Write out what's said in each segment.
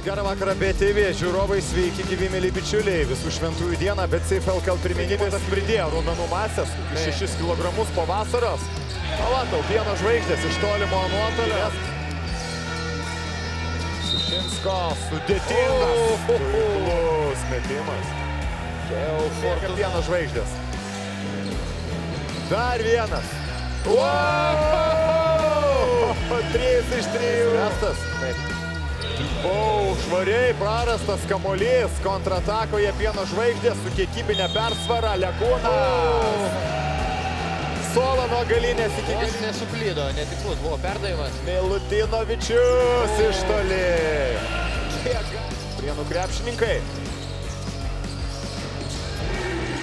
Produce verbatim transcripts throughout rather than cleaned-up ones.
Gerą vakarą Betėvi, žiūrovai, sveiki, gyvi, mili bičiuliai. Visų šventųjų dieną BetSafeLKL priminimas pridėjo raumenų masės, šešis kilogramus po vasaros. Palatau, Pieno žvaigždės iš tolimo nuotolio. Sušinsko, sudėtingas, taiklus metimas. Lieka Pieno žvaigždės. Dar vienas. Trys iš trijų. Mestas. O, švariai prarastas kamuolys, kontratakoje Pieno žvaigždė su kiekybinė persvara, Lekūnas. Sola nuo galinės iki galinės. Jis nesuklydo, netikslus buvo perdavimas. Milutinovičius iš toli. Prienų krepšininkai.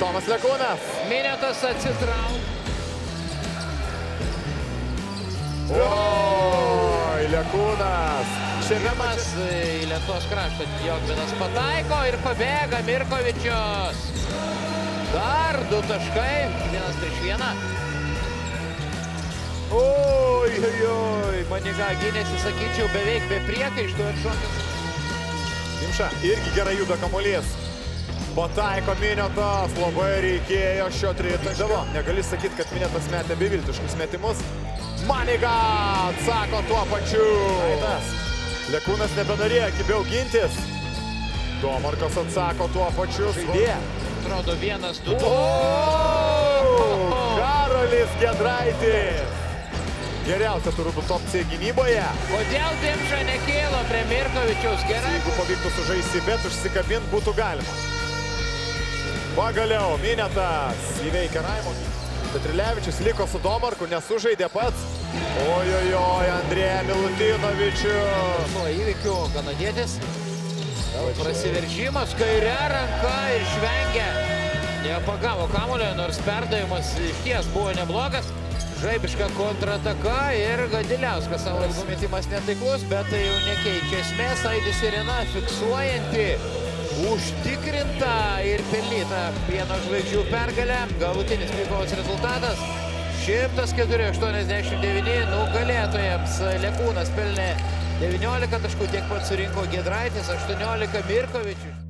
Tomas Lekūnas. Minetas atsitrauk. Oi, Lekūnas. Pirmas į Lietuvos kraštą, Jogvinas pataiko ir pabėga Mirkovičius. Dar du taškai, vienas prieš vieną. Oi, oi, oi, Maniga gynėsi, sakyčiau, beveik be priekaištų ir šokas. Dimža irgi gerai juda kamuolys. Pataiko Minetas, labai reikėjo šio tritaškio. Negali sakyti, kad Minetas metė beviltiškus metimus. Maniga atsako tuo pačiu. Raitas. Lekūnas nebenorėjo kibiau gintis. Domarkas atsako tuo pačiu. Žaidė. Atrodo vienas, du. Karolis Kiedraitis. Geriausia turbūt opcija gynyboje. Kodėl Dimža nekėlo prie Mirkovičiaus? Gerai. Jeigu pavyktų sužaisti, bet užsikabint būtų galima. Pagaliau Minetas įveikia Raimondį. Petrilevičius liko su Domarku, nesužaidė pats. Ojojoj, Andrėja Milutinovičius. Nuo įvykių Kanadėtis. Prasiveržimas, kairė ranka ir išvengia. Nepagavo kamuolio, nors perdavimas išties buvo neblogas. Žaibiška kontrataka ir Gadeliauskas savo metimas netaiklus, bet tai jau nekeičia esmės. Aidis Sirena fiksuojanti. Užtikrinta ir pelnyta Pieno žvaigždžių pergalė. Galutinis plykovas rezultatas šimtas keturi aštuoniasdešimt devyni nugalėtojams. Lekūnas pelnė devyniolika taškų, tiek pat surinko Giedraitis, aštuoniolika Mirkovičius.